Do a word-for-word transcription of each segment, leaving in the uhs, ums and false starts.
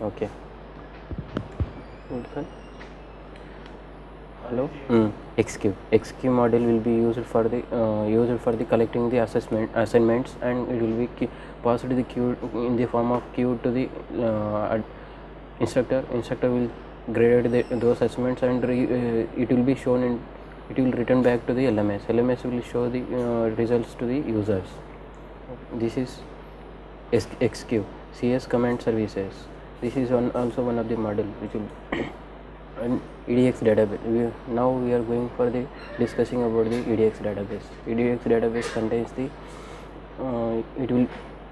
Okay. Hello. Mm. X Q. X Q model will be used for the uh, used for the collecting the assessment assignments, and it will be passed to the queue in the form of queue to the uh, instructor. Instructor will grade the, those assessments, and re, uh, it will be shown in it will return back to the L M S. L M S will show the uh, results to the users. Okay. This is X Q. C S command services. This is one also one of the model which will and E D X database. We, now we are going for the discussing about the E D X database. E D X database contains the uh, it will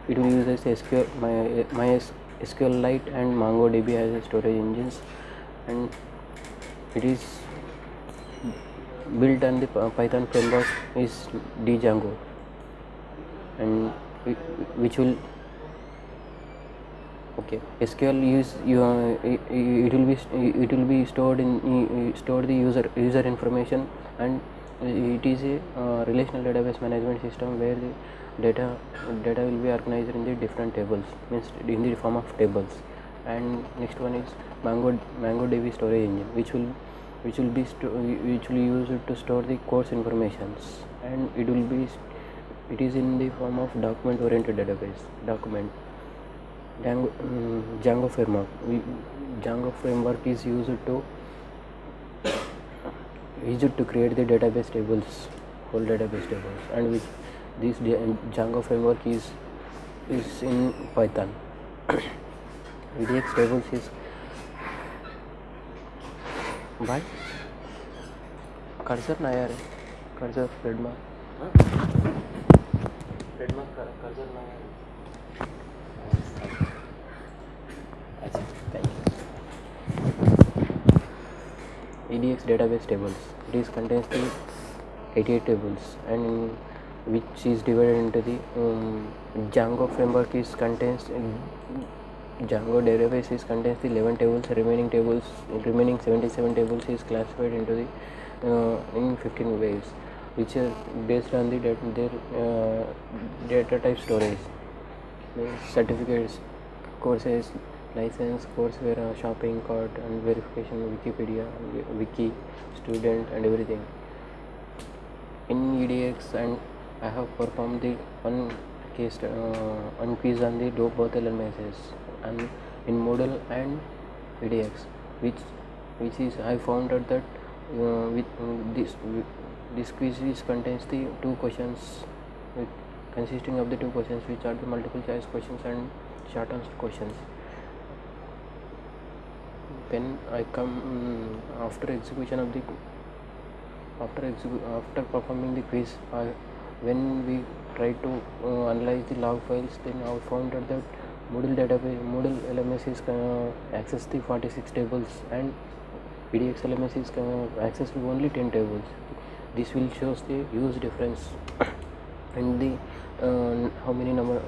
it will use S Q L my my SQLite and MongoDB as a storage engines, and it is built on the Python framework is Django, and which will okay S Q L use you uh, it, it will be it will be stored in uh, stored the user user information, and it is a uh, relational database management system where the data data will be organized in the different tables, means in the form of tables. And next one is Mongo MongoDB storage engine, which will which will be which will use it to store the course informations, and it will be it is in the form of document oriented database document. Django, um, Django framework. We, Django framework is used to used to create the database tables, whole database tables, and with this Django framework is is in Python. E D X tables is why cursor na yaar cursor red mark red mark cursor na yaar. E D X database tables. This contains the eighty-eight tables, and which is divided into the um, Django framework is contains Django database is contains the eleven tables. Remaining tables, remaining seventy-seven tables is classified into the uh, in fifteen ways, which are based on the data, their uh, data type storage, certificates, courses, license, courseware, uh, shopping cart, and verification, Wikipedia, wiki, student, and everything. In E D X, and I have performed the one case, uh, one quiz on the both L M Ses, and in Moodle and E D X, which which is I found out that uh, with um, this with, this quiz is contains the two questions, with, consisting of the two questions which are the multiple choice questions and short answer questions. Then I come um, after execution of the after execu after performing the quiz. I, when we try to uh, analyze the log files, then I found out that Moodle database Moodle L M S is uh, access the forty-six tables, and E D X L M S is uh, access to only ten tables. This will shows the huge difference and the uh, how many number.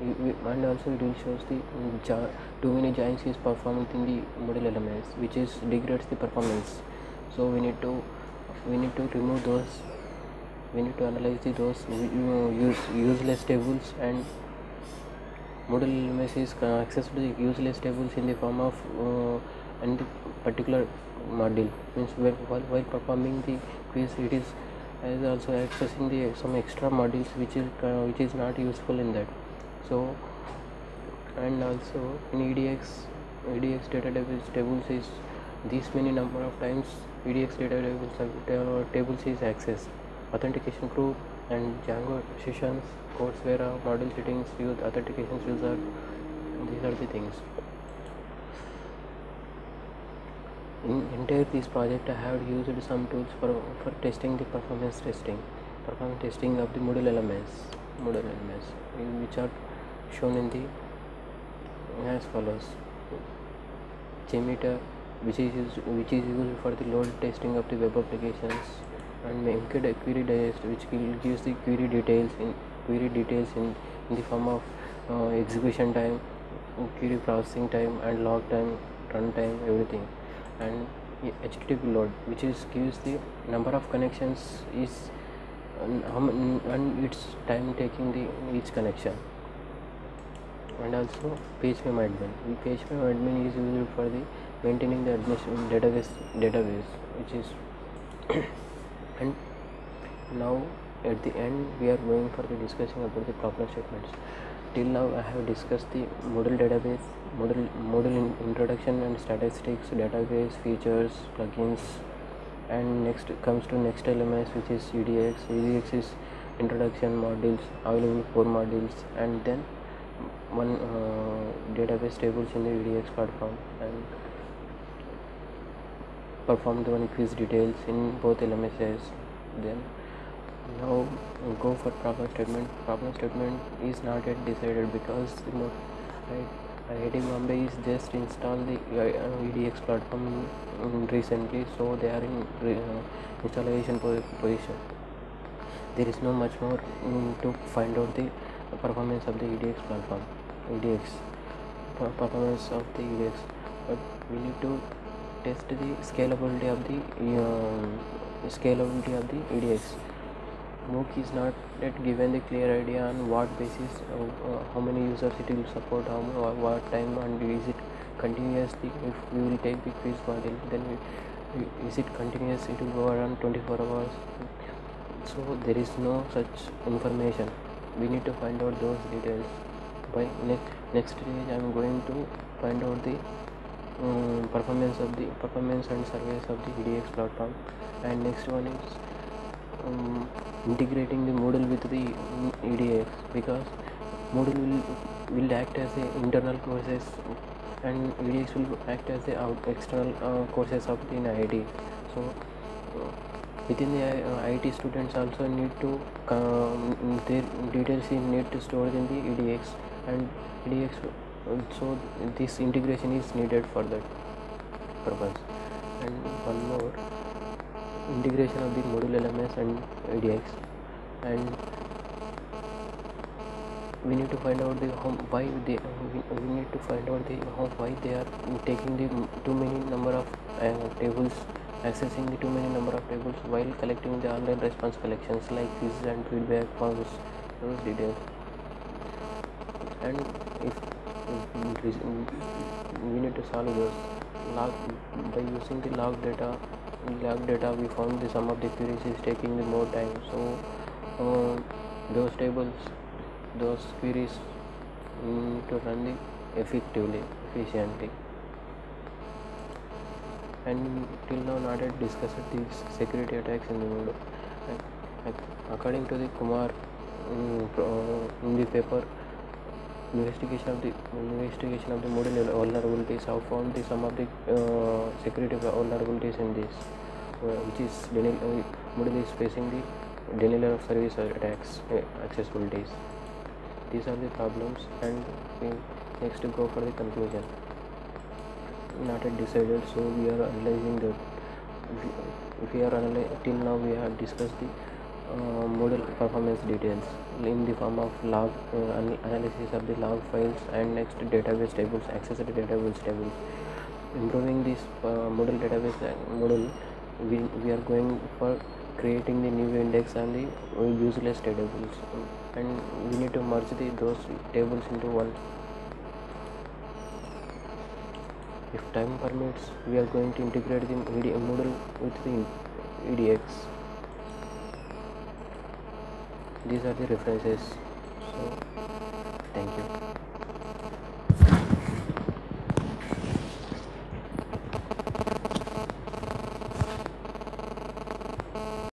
And also it will shows the too many joins is performed in the Moodle L M S, which is degrades the performance. So we need to we need to remove those. We need to analyze the those use useless tables, and Moodle L M S is access to the useless tables in the form of uh, and the particular module. Means when, while while performing the quiz, it is is also accessing the some extra modules which is uh, which is not useful in that. So, and also in E D X, E D X database tables is this many number of times E D X database tables is accessed. Authentication group and Django sessions, courseware, model settings, use authentication user. These are the things. In entire this project, I have used some tools for for testing the performance testing, performance testing of the Moodle L M S, Moodle L M S, which are shown in the as follows. JMeter, which is used, which is used for the load testing of the web applications, and MQDA query digest, which gives the query details in query details in, in the form of uh, execution time, query processing time, and log time, run time, everything. And H T T P load, which is gives the number of connections is and, and it's time taking the each connection. and also PageMeme admin. PageMeme admin is used for the maintaining the administration database database which is and now at the end we are going for the discussing about the problem statements. Till now I have discussed the Moodle database, Moodle Moodle introduction and statistics, database features, plugins, and next comes to next L M S, which is E D X. E D X is introduction modules, available four modules, and then one uh, database tables in the E D X platform, and perform the one quiz details in both L M Ses. Then now go for problem statement. Problem statement is not yet decided because you know, I I I T Mumbai is just installed the E D X platform recently, so they are in uh, installation position. There is no much more um, to find out the performance of the E D X platform, E D X performance of the E D X, but we need to test the scalability of the uh, scalability of the E D X. MOOC is not yet given the clear idea on what basis, uh, uh, how many users it will support, how or what time, and is it continuously? If we will take the quiz model, then we, we, is it continuous? It will go around twenty-four hours. So there is no such information. We need to find out those details. By next next stage, I am going to find out the um, performance of the performance and service of the E D X platform. And next one is um, integrating the Moodle with the E D X, because Moodle will, will act as the internal courses, and E D X will act as the out, external uh, courses of the N I D. So. Uh, Within the uh, I T students also need to um, their details they need to store in the E D X, and E D X, so this integration is needed for that purpose. And one more, integration of the Moodle L M S and E D X, and we need to find out the how, why they we, we need to find out the how, why they are taking the too many number of uh, tables, accessing the too many number of tables while collecting the online response collections like quizzes and feedback forms, those details. And if, if we need to solve those log by using the log data, log data we found the sum of the queries is taking the more time. So uh, those tables, those queries we need to run the effectively, efficiently. And till now not yet discussed these security attacks in the Moodle. According to the Kumar um, uh, in the paper, investigation of the investigation of the Moodle vulnerabilities have found the some of the uh, security vulnerabilities in this, uh, which is uh, Moodle is facing the denial of service attacks, uh, accessibilities. These are the problems, and we next go for the conclusion. Not yet decided, so we are analyzing that. If we are analyzing, till now we have discussed the uh, Moodle performance details in the form of log uh, analysis of the log files, and next database tables, access to database tables. Improving this uh, Moodle database Moodle, we we are going for creating the new index and the uh, useless tables, and we need to merge the those tables into one. If time permits, we are going to integrate the Moodle with the E D X. These are the references. So, thank you.